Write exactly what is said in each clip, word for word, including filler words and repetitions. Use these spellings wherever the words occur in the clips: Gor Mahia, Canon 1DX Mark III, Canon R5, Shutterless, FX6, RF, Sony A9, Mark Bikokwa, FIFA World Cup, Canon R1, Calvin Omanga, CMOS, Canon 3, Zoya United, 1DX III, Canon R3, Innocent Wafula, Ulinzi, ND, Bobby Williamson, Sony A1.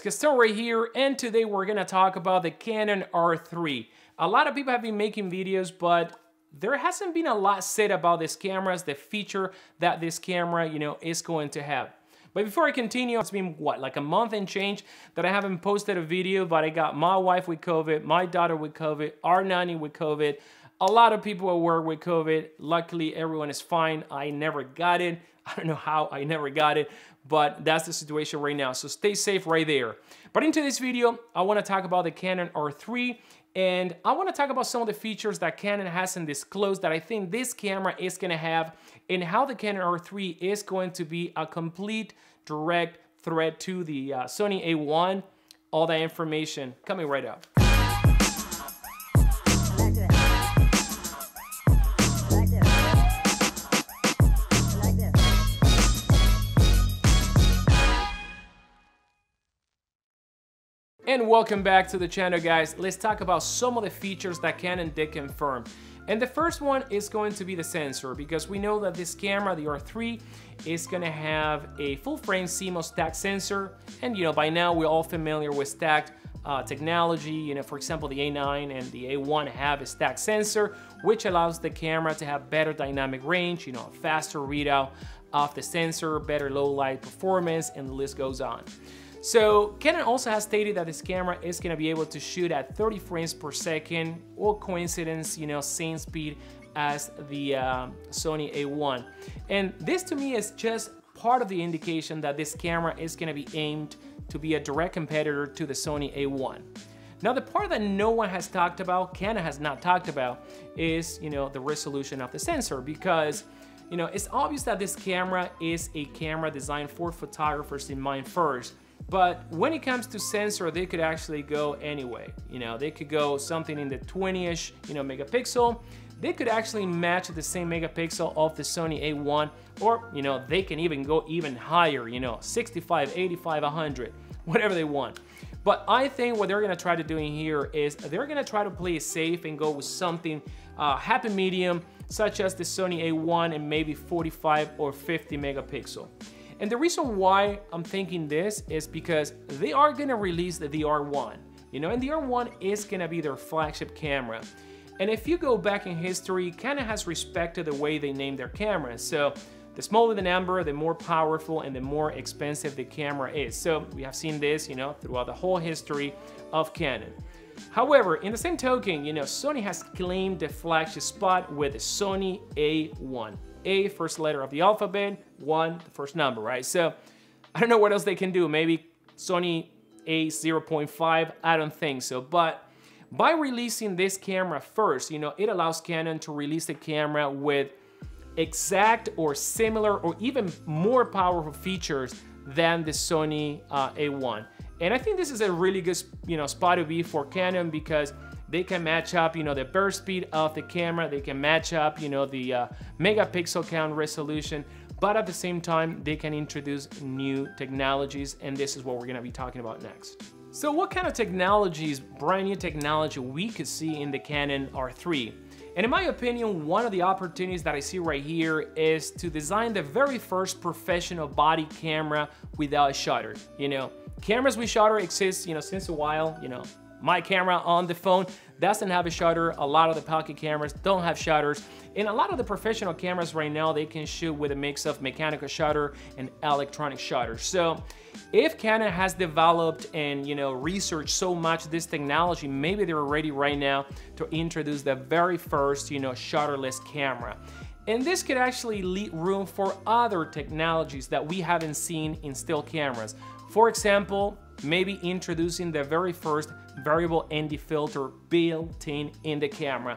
Castor here, and today we're gonna talk about the Canon R three. A lot of people have been making videos, but there hasn't been a lot said about these cameras, the feature that this camera, you know, is going to have. But before I continue, it's been what, like a month and change that I haven't posted a video, but I got my wife with COVID, my daughter with COVID, our nanny with COVID. A lot of people at work with COVID. Luckily, everyone is fine. I never got it. I don't know how I never got it, but that's the situation right now. So stay safe right there. But in today's video, I want to talk about the Canon R three, and I want to talk about some of the features that Canon hasn't disclosed that I think this camera is going to have, and how the Canon R three is going to be a complete direct threat to the uh, Sony A one. All that information coming right up. And welcome back to the channel, guys. Let's talk about some of the features that Canon did confirm. And the first one is going to be the sensor, because we know that this camera, the R three, is gonna have a full-frame C M O S stacked sensor. And you know, by now we're all familiar with stacked uh, technology. You know, for example, the A nine and the A one have a stacked sensor, which allows the camera to have better dynamic range, you know, faster readout of the sensor, better low light performance, and the list goes on. So Canon also has stated that this camera is going to be able to shoot at thirty frames per second, or coincidence, you know, same speed as the uh, Sony A one. And this to me is just part of the indication that this camera is going to be aimed to be a direct competitor to the Sony A one. Now, the part that no one has talked about, Canon has not talked about, is, you know, the resolution of the sensor, because, you know, it's obvious that this camera is a camera designed for photographers in mind first. But when it comes to sensor, they could actually go anyway. You know, they could go something in the twenty-ish, you know, megapixel. They could actually match the same megapixel of the Sony A one, or, you know, they can even go even higher, you know, sixty-five, eighty-five, one hundred, whatever they want. But I think what they're gonna try to do in here is they're gonna try to play it safe and go with something uh, happy medium, such as the Sony A one, and maybe forty-five or fifty megapixel. And the reason why I'm thinking this is because they are gonna release the, the R one, you know, and the R one is gonna be their flagship camera. And if you go back in history, Canon has respected the way they name their cameras. So the smaller the number, the more powerful and the more expensive the camera is. So we have seen this, you know, throughout the whole history of Canon. However, in the same token, you know, Sony has claimed the flagship spot with the Sony A one. A, first letter of the alphabet, one, the first number, right? So I don't know what else they can do. Maybe Sony A zero point five, I don't think so. But by releasing this camera first, you know, it allows Canon to release the camera with exact or similar or even more powerful features than the Sony uh, A one. And I think this is a really good, you know, spot to be for Canon, because they can match up, you know, the burst speed of the camera. They can match up, you know, the uh, megapixel count, resolution, but at the same time, they can introduce new technologies. And this is what we're gonna be talking about next. So what kind of technologies, brand new technology, we could see in the Canon R three? And in my opinion, one of the opportunities that I see right here is to design the very first professional body camera without a shutter. You know, cameras with shutter exist, you know, since a while, you know. My camera on the phone doesn't have a shutter. A lot of the pocket cameras don't have shutters. And a lot of the professional cameras right now, they can shoot with a mix of mechanical shutter and electronic shutter. So if Canon has developed and, you know, researched so much this technology, maybe they're ready right now to introduce the very first, you know, shutterless camera. And this could actually leave room for other technologies that we haven't seen in still cameras. For example, maybe introducing the very first variable N D filter built-in in the camera.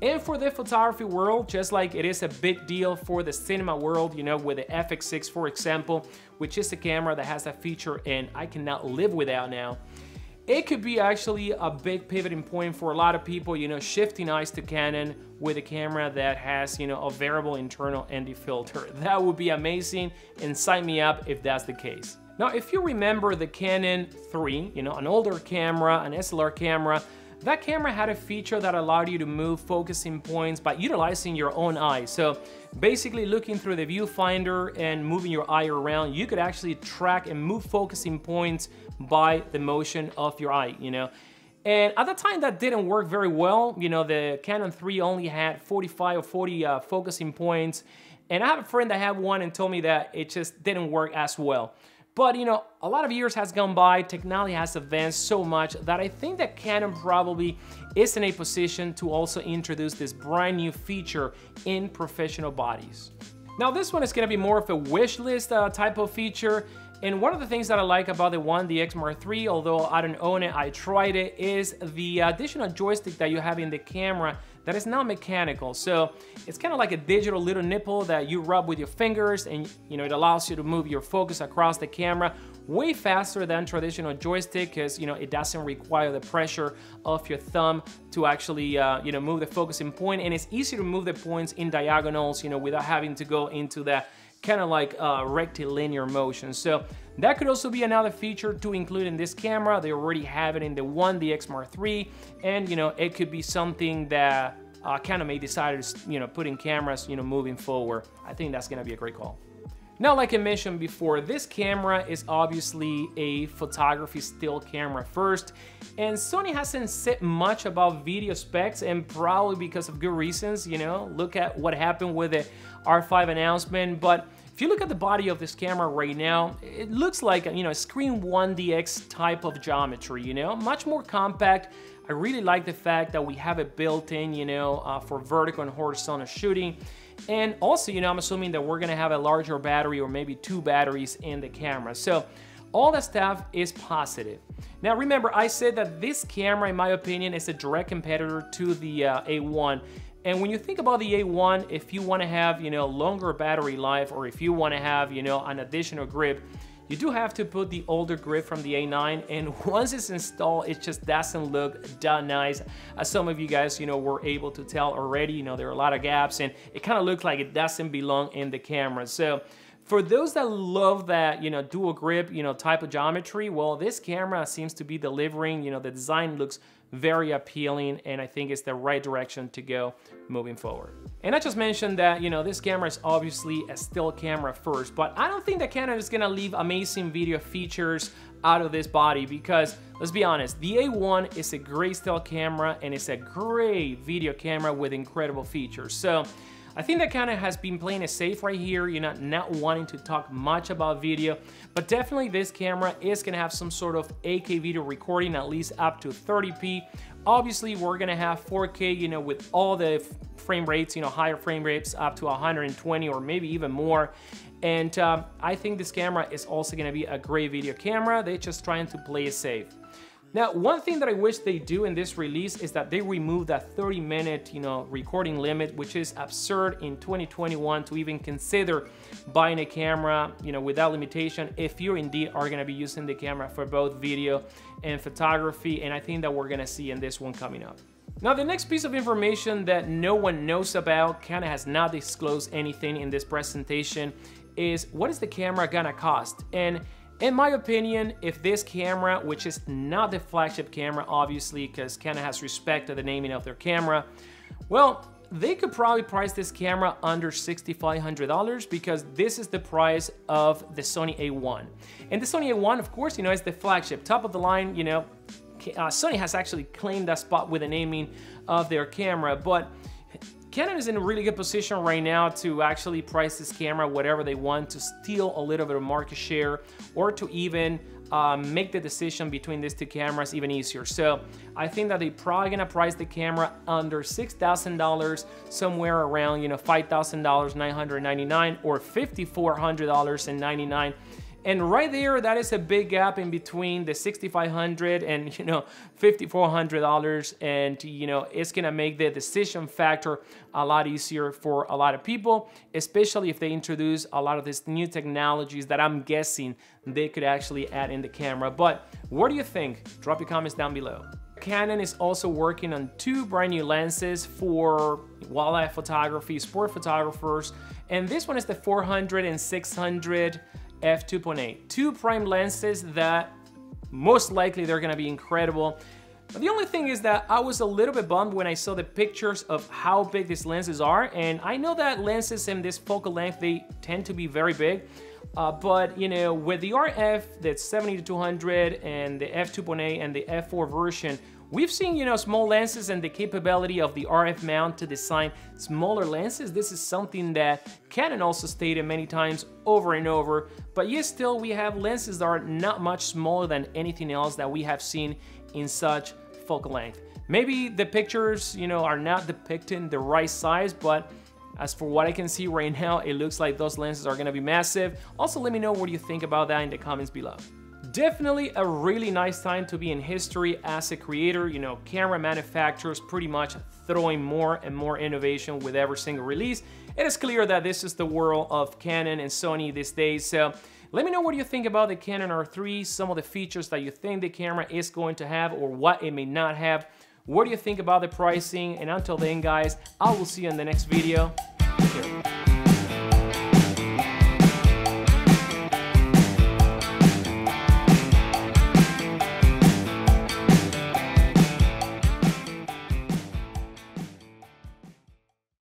And for the photography world, just like it is a big deal for the cinema world, you know, with the F X six, for example, which is a camera that has a feature and I cannot live without now, it could be actually a big pivoting point for a lot of people, you know, shifting eyes to Canon with a camera that has, you know, a variable internal N D filter. That would be amazing, and sign me up if that's the case. Now, if you remember the Canon three, you know, an older camera, an S L R camera, That camera had a feature that allowed you to move focusing points by utilizing your own eye. So basically looking through the viewfinder and moving your eye around, you could actually track and move focusing points by the motion of your eye, you know. And at the time that didn't work very well. You know, the Canon three only had forty-five or forty uh, focusing points. And I have a friend that had one and told me that it just didn't work as well. But you know, a lot of years has gone by, technology has advanced so much that I think that Canon probably is in a position to also introduce this brand new feature in professional bodies. Now this one is gonna be more of a wish list uh, type of feature. And one of the things that I like about the one D X Mark three, although I don't own it, I tried it, is the additional joystick that you have in the camera that is now mechanical. So it's kind of like a digital little nipple that you rub with your fingers, and you know, it allows you to move your focus across the camera way faster than traditional joystick, because you know, it doesn't require the pressure of your thumb to actually uh, you know, move the focusing point, and it's easy to move the points in diagonals, you know, without having to go into that kind of like uh, rectilinear motion. So that could also be another feature to include in this camera. They already have it in the one D X Mark three, and you know, it could be something that uh, Canon may decide to, you know, put in cameras, you know, moving forward. I think that's gonna be a great call. Now, like I mentioned before, this camera is obviously a photography still camera first, and Sony hasn't said much about video specs, and probably because of good reasons. You know, look at what happened with the R five announcement. But if you look at the body of this camera right now, it looks like, you know, a screen one D X type of geometry, you know, much more compact. I really like the fact that we have it built in, you know, uh, for vertical and horizontal shooting. And also, you know, I'm assuming that we're gonna have a larger battery, or maybe two batteries in the camera. So all that stuff is positive. Now, remember, I said that this camera, in my opinion, is a direct competitor to the uh, A one. And when you think about the A one, if you wanna have, you know, longer battery life, or if you wanna have, you know, an additional grip, you do have to put the older grip from the A nine, and once it's installed, it just doesn't look that nice. As some of you guys, you know, were able to tell already, you know, there are a lot of gaps, and it kind of looks like it doesn't belong in the camera. So for those that love that, you know, dual grip, you know, type of geometry, well, this camera seems to be delivering. You know, the design looks very appealing, and I think it's the right direction to go moving forward. And I just mentioned that, you know, this camera is obviously a still camera first, but I don't think that Canon is gonna leave amazing video features out of this body, because let's be honest, the A one is a great still camera, and it's a great video camera with incredible features. So I think that Canon has been playing it safe right here, you know, not wanting to talk much about video, but definitely this camera is gonna have some sort of eight K video recording, at least up to thirty P. Obviously, we're gonna have four K, you know, with all the frame rates, you know, higher frame rates up to one hundred twenty or maybe even more. And uh, I think this camera is also gonna be a great video camera. They're just trying to play it safe. Now, one thing that I wish they do in this release is that they remove that thirty minute, you know, recording limit, which is absurd in twenty twenty-one to even consider buying a camera, you know, without limitation, if you indeed are gonna be using the camera for both video and photography. And I think that we're gonna see in this one coming up. Now, the next piece of information that no one knows about, Canon has not disclosed anything in this presentation, is what is the camera gonna cost? And in my opinion, if this camera, which is not the flagship camera, obviously, because Canon has respect to the naming of their camera, well, they could probably price this camera under six thousand five hundred dollars, because this is the price of the Sony A one. And the Sony A one, of course, you know, is the flagship, top of the line, you know. Uh, Sony has actually claimed that spot with the naming of their camera, but Canon is in a really good position right now to actually price this camera whatever they want, to steal a little bit of market share, or to even uh, make the decision between these two cameras even easier. So I think that they're probably gonna price the camera under six thousand dollars, somewhere around, you know, five thousand nine hundred ninety-nine dollars or five thousand four hundred ninety-nine dollars. And right there, that is a big gap in between the six thousand five hundred dollars and, you know, five thousand four hundred dollars, and you know, it's gonna make the decision factor a lot easier for a lot of people, especially if they introduce a lot of these new technologies that I'm guessing they could actually add in the camera. But what do you think? Drop your comments down below. Canon is also working on two brand new lenses for wildlife photography, sport photographers, and this one is the four hundred and six hundred f two point eight. Two prime lenses that most likely they're gonna be incredible. But the only thing is that I was a little bit bummed when I saw the pictures of how big these lenses are, and I know that lenses and this focal length, they tend to be very big, uh, but you know, with the R F, that's seventy to two hundred, and the f two point eight and the f four version, we've seen, you know, small lenses and the capability of the R F mount to design smaller lenses. This is something that Canon also stated many times over and over, but yet still we have lenses that are not much smaller than anything else that we have seen in such focal length. Maybe the pictures, you know, are not depicting the right size, but as for what I can see right now, it looks like those lenses are gonna be massive. Also, let me know what you think about that in the comments below. Definitely a really nice time to be in history as a creator. You know, camera manufacturers pretty much throwing more and more innovation with every single release. It is clear that this is the world of Canon and Sony these days. So let me know what you think about the Canon R three, some of the features that you think the camera is going to have or what it may not have. What do you think about the pricing? And until then, guys, I will see you in the next video. Take care.